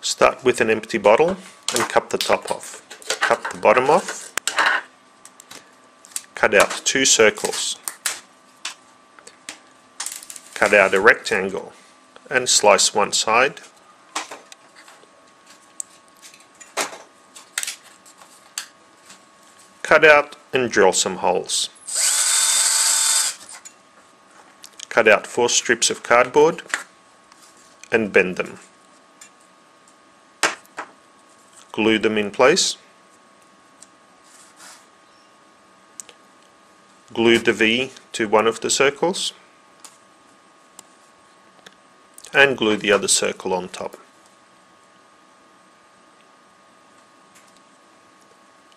Start with an empty bottle and cup the top off. Cup the bottom off. Cut out two circles. Cut out a rectangle and slice one side. Cut out and drill some holes. Cut out 4 strips of cardboard and bend them. Glue them in place. Glue the V to one of the circles and glue the other circle on top.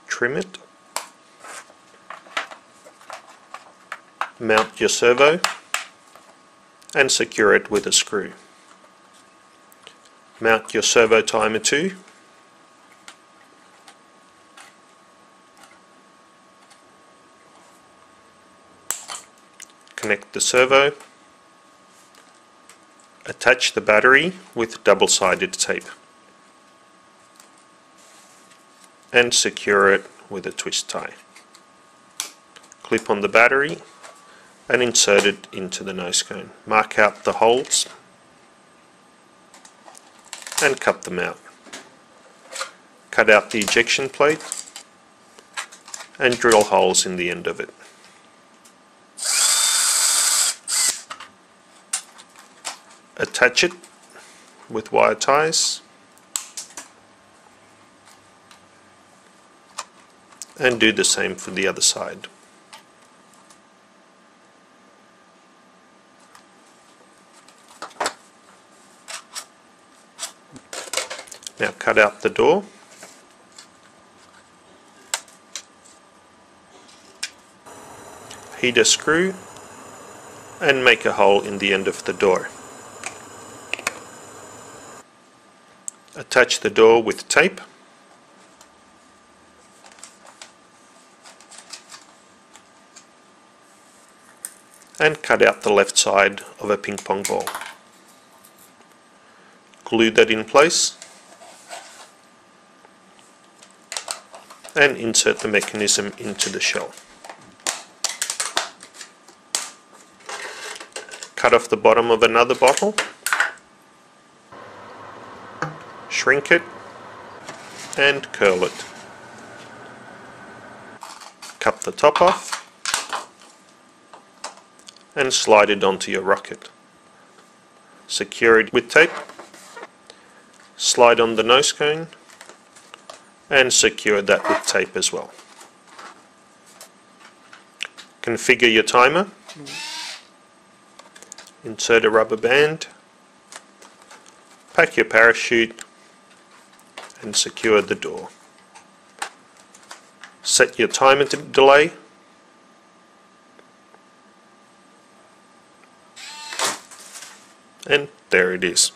Trim it. Mount your servo and secure it with a screw. Mount your servo timer too. Connect the servo. Attach the battery with double-sided tape and secure it with a twist tie. Clip on the battery and insert it into the nose cone. Mark out the holes and cut them out. Cut out the ejection plate and drill holes in the end of it. Attach it with wire ties and do the same for the other side. Now cut out the door . Heat a screw and make a hole in the end of the door . Attach the door with tape and cut out the left side of a ping pong ball . Glue that in place and insert the mechanism into the shell. Cut off the bottom of another bottle, shrink it and curl it. Cup the top off and slide it onto your rocket. Secure it with tape, slide on the nose cone and secure that with tape as well. Configure your timer. Insert a rubber band. Pack your parachute and secure the door. Set your timer delay. And there it is.